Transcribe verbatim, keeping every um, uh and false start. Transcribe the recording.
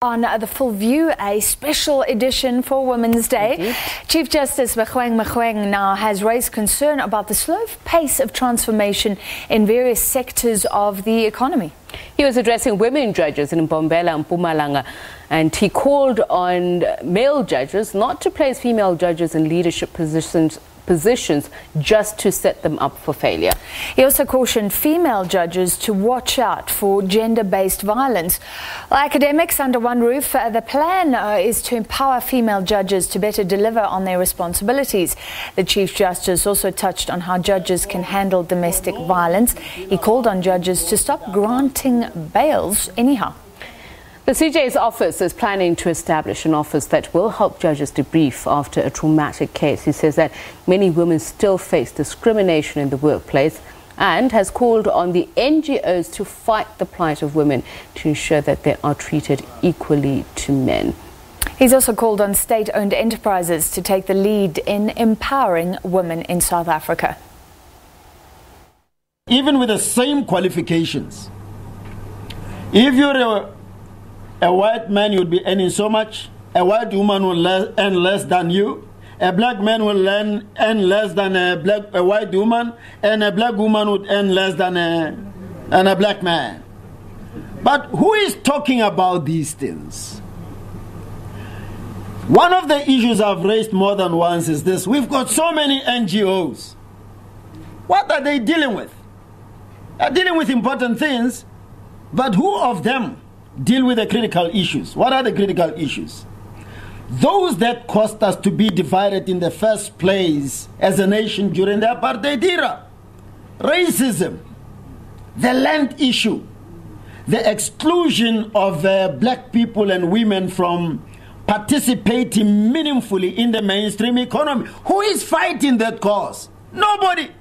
On the Full View, a special edition for Women's Day. Indeed. Chief Justice Mogoeng Mogoeng now has raised concern about the slow pace of transformation in various sectors of the economy. He was addressing women judges in Mbombela and Mpumalanga, and he called on male judges not to place female judges in leadership positions positions just to set them up for failure. He also cautioned female judges to watch out for gender-based violence. Well, academics under one roof, uh, the plan uh, is to empower female judges to better deliver on their responsibilities. The Chief Justice also touched on how judges can handle domestic violence. He called on judges to stop granting bails anyhow. The C J's office is planning to establish an office that will help judges debrief after a traumatic case. He says that many women still face discrimination in the workplace and has called on the N G Os to fight the plight of women to ensure that they are treated equally to men. He's also called on state-owned enterprises to take the lead in empowering women in South Africa. Even with the same qualifications, if you're a A white man would be earning so much, a white woman will less, earn less than you, a black man will earn, earn less than a, black, a white woman, and a black woman would earn less than a, than a black man. But who is talking about these things? One of the issues I've raised more than once is this: we've got so many N G Os. What are they dealing with? They're dealing with important things, but who of them deal with the critical issues? What are the critical issues? Those that caused us to be divided in the first place as a nation during the apartheid era. Racism, the land issue, the exclusion of uh, black people and women from participating meaningfully in the mainstream economy. Who is fighting that cause? Nobody.